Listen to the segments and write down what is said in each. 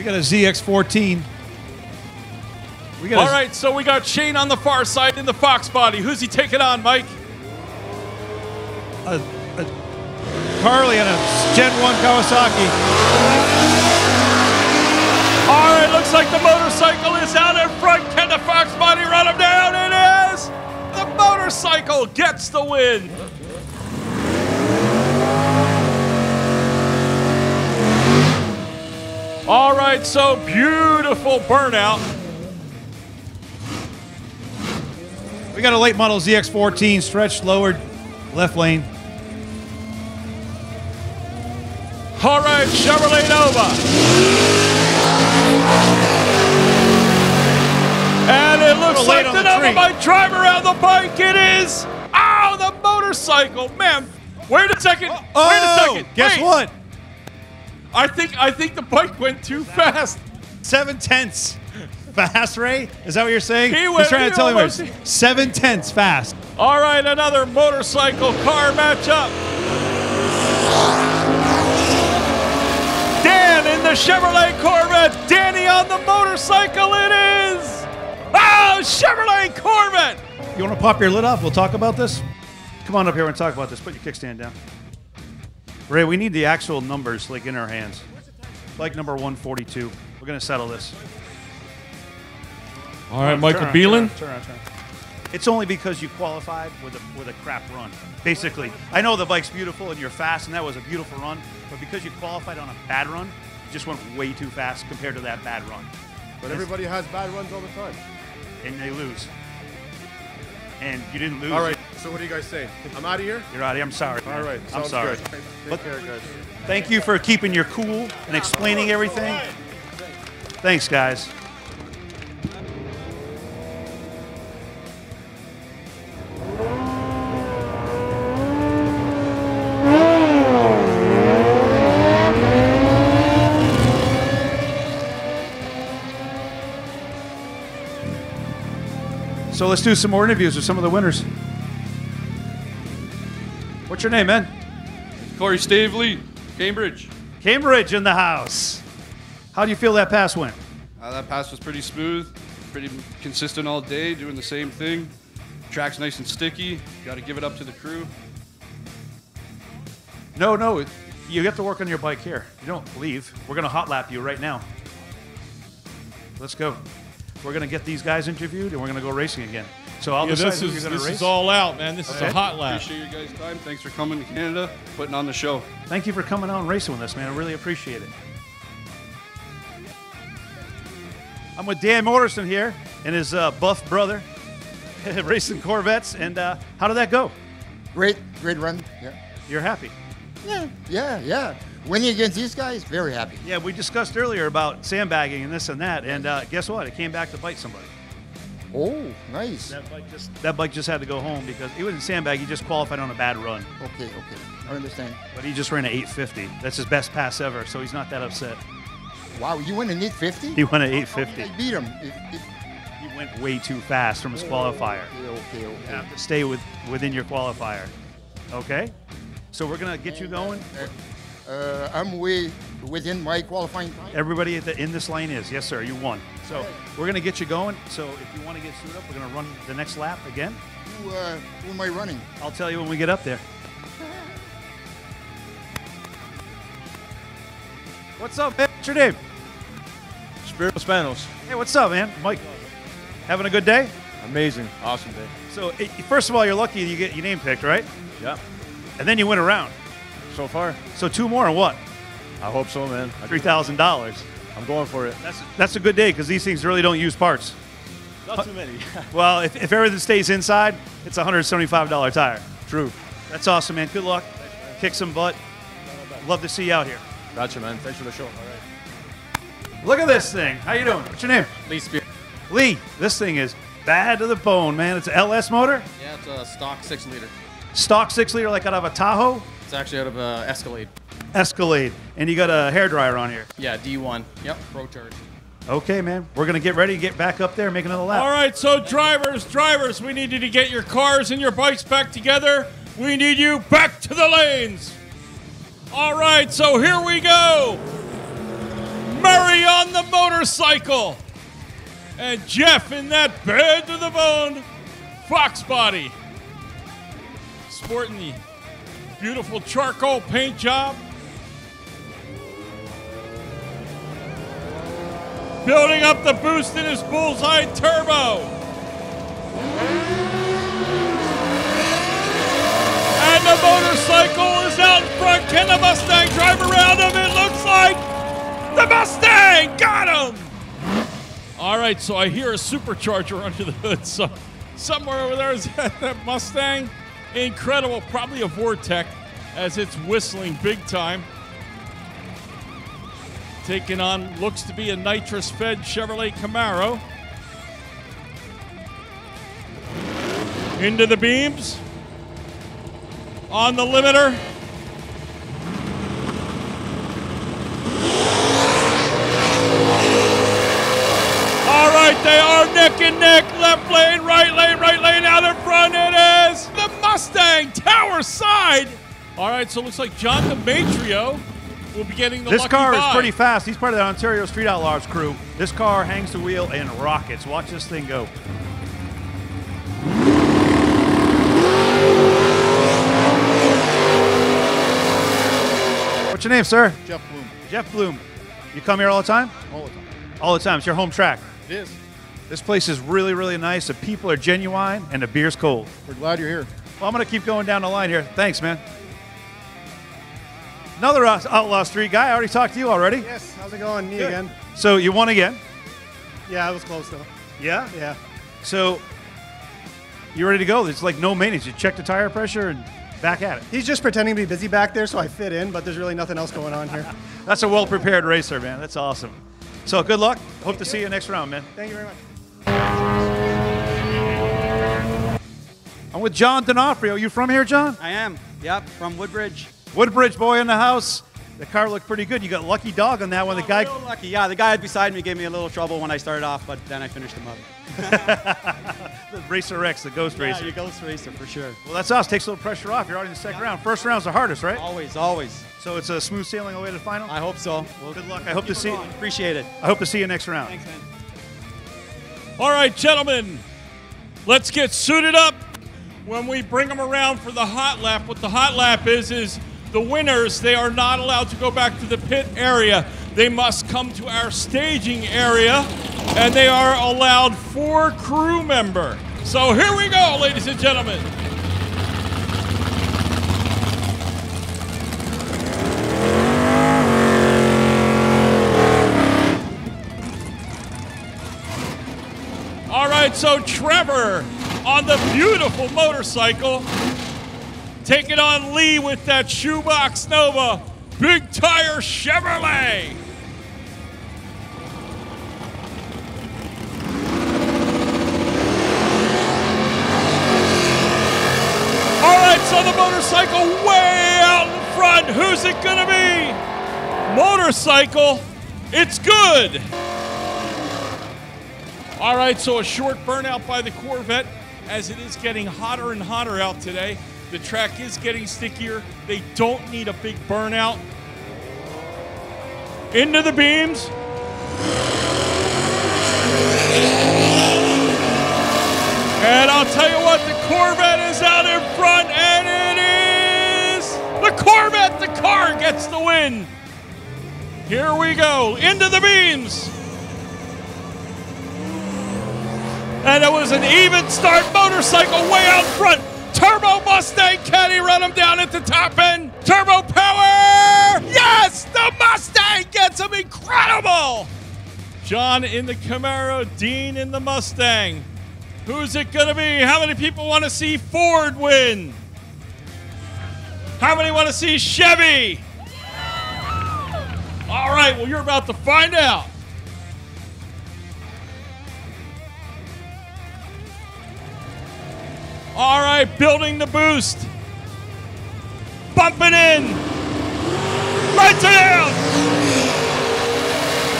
We got a ZX-14. All right, so we got Shane on the far side in the Fox Body. Who's he taking on, Mike? Carly and a Gen 1 Kawasaki. All right, looks like the motorcycle is out in front. Can the Fox Body run him down? It is! The motorcycle gets the win. All right, so beautiful burnout. We got a late model ZX-14 stretched, lowered, left lane. All right, Chevrolet Nova. And it looks like the Nova might drive around the bike. It is. Oh, the motorcycle, man. Wait a second. Guess what? I think the bike went too fast. 7/10. Fast, Ray? Is that what you're saying? He's trying to tell me. 7/10 fast. All right, another motorcycle car matchup. Dan in the Chevrolet Corvette. Danny on the motorcycle. It is. Oh, Chevrolet Corvette. You want to pop your lid off? We'll talk about this. Come on up here and talk about this. Put your kickstand down. Ray, we need the actual numbers like in our hands. Like number 142. We're going to settle this. All right, Michael Bielen. Turn on. It's only because you qualified with a crap run, basically. I know the bike's beautiful and you're fast, and that was a beautiful run, but because you qualified on a bad run, you just went way too fast compared to that bad run. But everybody has bad runs all the time. And they lose. And you didn't lose. All right, so what do you guys say? I'm out of here? You're out of here. I'm sorry. All right, I'm sorry. Take care, guys. Thank you for keeping your cool and explaining everything. Thanks, guys. So let's do some more interviews with some of the winners. What's your name, man? Corey Staveley, Cambridge. Cambridge in the house. How do you feel that pass went? That pass was pretty smooth, pretty consistent all day, doing the same thing. Track's nice and sticky. Got to give it up to the crew. No, you have to work on your bike here. You don't leave. We're going to hot lap you right now. Let's go. We're going to get these guys interviewed, and we're going to go racing again. So I'll decide who you're going to race. This is all out, man. This is a hot lap. Appreciate your guys' time. Thanks for coming to Canada, putting on the show. Thank you for coming on racing with us, man. I really appreciate it. I'm with Dan Morterson here and his buff brother, racing Corvettes. And how did that go? Great run. Yeah. You're happy? Yeah. Winning against these guys, very happy. Yeah, we discussed earlier about sandbagging and this and that, and guess what? It came back to bite somebody. Oh, nice. That bike just had to go home because he wasn't sandbag. He just qualified on a bad run. Okay, I understand. But he just ran an 850. That's his best pass ever, so he's not that upset. Wow, you went an 850? He went an 850. I beat him. He went way too fast from his qualifier. Okay. You have to stay within your qualifier. Okay, so we're gonna get you going. I'm way within my qualifying time. Everybody in this lane is. Yes, sir, you won. So we're going to get you going. So if you want to get suited up, we're going to run the next lap again. Who am I running? I'll tell you when we get up there. What's up, man? What's your name? Spirit of Spanos. Hey, what's up, man? Mike, having a good day? Amazing. Awesome day. So first of all, you're lucky you get your name picked, right? Yeah. And then you went around. So far. So two more or what? I hope so, man. $3,000. I'm going for it. That's a good day because these things really don't use parts. Not too many. Well, if everything stays inside, it's a $175 tire. True. That's awesome, man. Good luck. Thanks, kick some butt. Love to see you out here. Gotcha, man. Thanks for the show. All right. Look at this thing. How you doing? What's your name? Lee Spear. Lee, this thing is bad to the bone, man. It's an LS motor? Yeah, it's a stock 6-liter. Stock 6-liter like out of a Tahoe? It's actually out of Escalade. Escalade. And you got a hairdryer on here. Yeah, D1. Yep, Pro Charge. Okay, man. We're going to get ready to get back up there and make another lap. All right, so drivers, we need you to get your cars and your bikes back together. We need you back to the lanes. All right, so here we go. Murray on the motorcycle. And Jeff in that bad to the bone Fox Body. Sporting the beautiful charcoal paint job. Building up the boost in his Bullseye Turbo. And the motorcycle is out in front. Can the Mustang drive around him? It looks like the Mustang got him. All right, so I hear a supercharger under the hood. So somewhere over there is that Mustang. Incredible, probably a Vortech as it's whistling big time. Taking on, looks to be a nitrous-fed Chevrolet Camaro. Into the beams. On the limiter. All right, they are neck and neck. Left lane, right lane, out in front. It is the Mustang tower side. All right, so it looks like John Demetrio will be getting the lucky buy. This car is pretty fast. He's part of the Ontario Street Outlaws crew. This car hangs the wheel and rockets. Watch this thing go. What's your name, sir? Jeff Bloom. Jeff Bloom. You come here all the time? All the time. All the time. It's your home track. It is. This place is really, really nice. The people are genuine and the beer's cold. We're glad you're here. Well, I'm going to keep going down the line here. Thanks, man. Another Outlaw Street guy. I already talked to you already. Yes. How's it going? Good. Again. So you won again? Yeah, I was close, though. Yeah? Yeah. So you ready to go? There's like no maintenance. You check the tire pressure and back at it. He's just pretending to be busy back there, so I fit in, but there's really nothing else going on here. That's a well-prepared racer, man. That's awesome. So good luck. Hope to see you next round, man. Thank you very much. I'm with John D'Onofrio. You from here, John? I am. Yep, from Woodbridge. Woodbridge boy in the house. The car looked pretty good. You got lucky dog on that one. The guy, real lucky. Yeah, the guy beside me gave me a little trouble when I started off, but then I finished him up. The Racer X, the Ghost Racer. Yeah, the Ghost Racer for sure. Well, that's us. Takes a little pressure off. You're already in the second round. First round's the hardest, right? Always, always. So it's a smooth sailing away to the final. I hope so. Well, good luck. I hope to see. Appreciate it. I hope to see you next round. Thanks, man. All right, gentlemen, let's get suited up. When we bring them around for the hot lap, what the hot lap is the winners, they are not allowed to go back to the pit area. They must come to our staging area, and they are allowed 4 crew member. So here we go, ladies and gentlemen. All right, so Trevor on the beautiful motorcycle. Taking on Lee with that shoebox Nova, big tire Chevrolet. All right, so the motorcycle way out in front. Who's it gonna be? Motorcycle, it's good. All right, so a short burnout by the Corvette. As it is getting hotter and hotter out today, the track is getting stickier. They don't need a big burnout. Into the beams. And I'll tell you what, the Corvette is out in front, and it is the Corvette. The car gets the win. Here we go, into the beams. And it was an even start, motorcycle way out front. Turbo Mustang, can he run him down at the top end? Turbo power, yes! The Mustang gets him, incredible! John in the Camaro, Dean in the Mustang. Who's it gonna be? How many people wanna see Ford win? How many wanna see Chevy? All right, well, you're about to find out. All right, building the boost. Bumping in. Right down.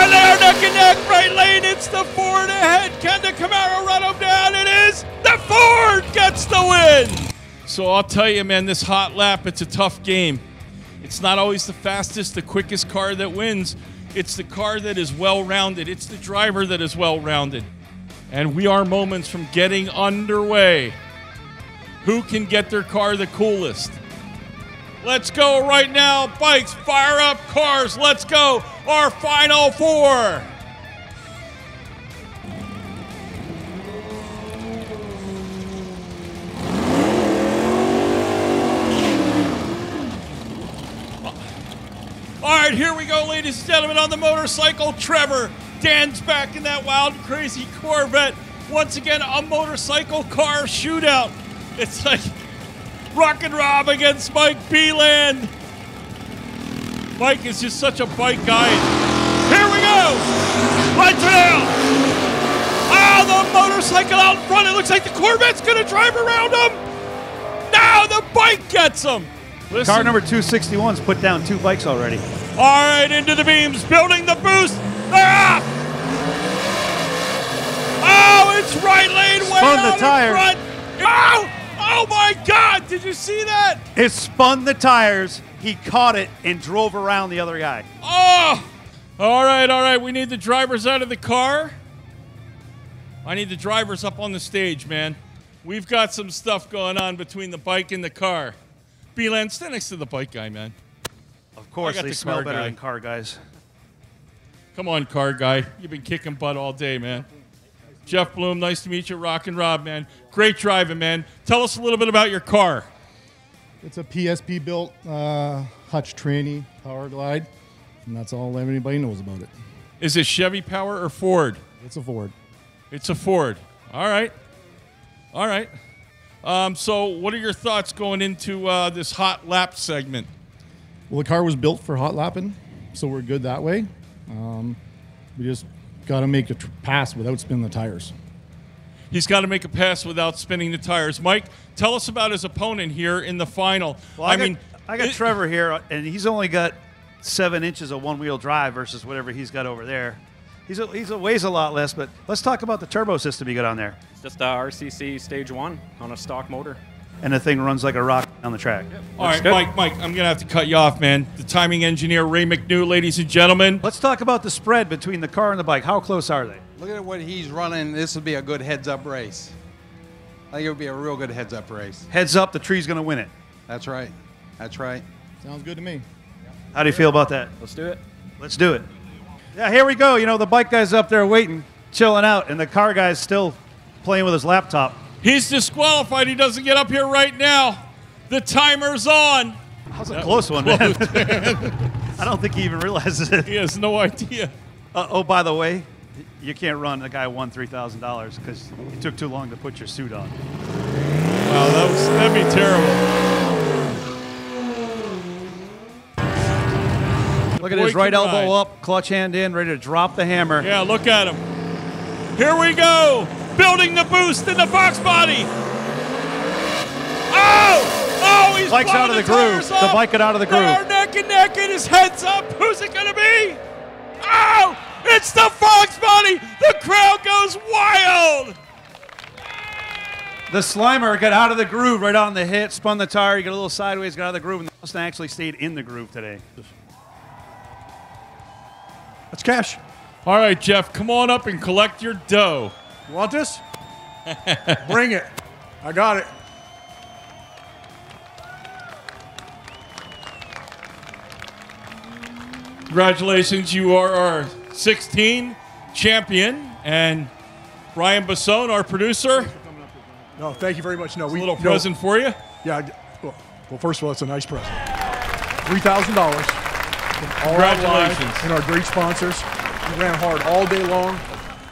And they're neck and neck, right lane. It's the Ford ahead. Can the Camaro run them down? It is. The Ford gets the win. So I'll tell you, man, this hot lap, it's a tough game. It's not always the fastest, the quickest car that wins. It's the car that is well-rounded. It's the driver that is well-rounded. And we are moments from getting underway. Who can get their car the coolest? Let's go right now. Bikes, fire up cars. Let's go. Our final four. All right, here we go, ladies and gentlemen, on the motorcycle, Trevor. Dan's back in that wild, crazy Corvette. Once again, a motorcycle car shootout. It's like Rock and Rob against Mike Bielen. Mike is just such a bike guy. Here we go. Right down. Ah, the motorcycle out in front. It looks like the Corvette's going to drive around him. Now the bike gets him. Listen. Car number 261's put down two bikes already. All right, into the beams, building the boost. They're up. Oh, it's right lane way out in front. Oh, oh my God, did you see that? It spun the tires. He caught it and drove around the other guy. Oh, all right, we need the drivers out of the car. I need the drivers up on the stage, man. We've got some stuff going on between the bike and the car. Bielen, stand next to the bike guy, man. Of course, they smell better than car guys. Come on, car guy. You've been kicking butt all day, man. Jeff Bloom, nice to meet you. Rock and Rob, man. Great driving, man. Tell us a little bit about your car. It's a PSP-built Hutch Tranny Power Glide, and that's all anybody knows about it. Is it Chevy Power or Ford? It's a Ford. It's a Ford. All right. All right. So what are your thoughts going into this hot lap segment? Well, the car was built for hot lapping, so we're good that way. We just got to make a pass without spinning the tires. He's got to make a pass without spinning the tires. Mike, tell us about his opponent here in the final. Well, I got Trevor here, and he's only got 7 inches of one-wheel drive versus whatever he's got over there. He's weighs a lot less, but let's talk about the turbo system you got on there. It's just the RCC Stage 1 on a stock motor. And the thing runs like a rock down the track. Yep. All right, good. Mike, I'm going to have to cut you off, man. The timing engineer, Ray McNew, ladies and gentlemen. Let's talk about the spread between the car and the bike. How close are they? Look at what he's running. This would be a good heads-up race. I think it would be a real good heads-up race. Heads up, the tree's going to win it. That's right. That's right. Sounds good to me. How do you feel about that? Let's do it. Let's do it. Yeah, here we go. You know, the bike guy's up there waiting, chilling out, and the car guy's still playing with his laptop. He's disqualified. He doesn't get up here right now. The timer's on. That was a close one, man. I don't think he even realizes it. He has no idea. Oh, by the way, you can't run. The guy won $3,000 because it took too long to put your suit on. Wow, that'd be terrible. Look at his right elbow up, clutch hand in, ready to drop the hammer. Yeah, look at him. Here we go, building the boost in the Fox Body. Oh, oh, he's bike's out of the groove. The bike got out of the groove. They're neck and neck, and his head's up. Who's it going to be? Oh, it's the Fox Body. The crowd goes wild. The Slimer got out of the groove right on the hit, spun the tire, he got a little sideways, got out of the groove, and the Mustang actually stayed in the groove today. That's cash. All right, Jeff, come on up and collect your dough. You want this? Bring it. I got it. Congratulations, you are our 16th champion, and Ryan Bassone, our producer. No, thank you very much. No, we, a little present for you. Yeah. Well, first of all, it's a nice present. $3,000. Congratulations. And our great sponsors. We ran hard all day long,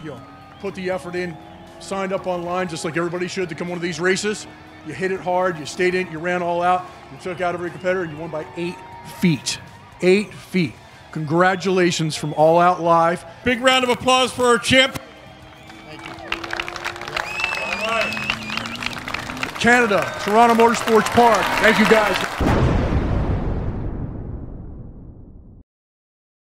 you know, put the effort in, signed up online just like everybody should to come one of these races. You hit it hard, you stayed in, you ran all out, you took out every competitor, and you won by 8 feet. 8 feet. Congratulations from All Out Live. Big round of applause for our champ. Thank you. All right. Canada, Toronto Motorsports Park. Thank you guys.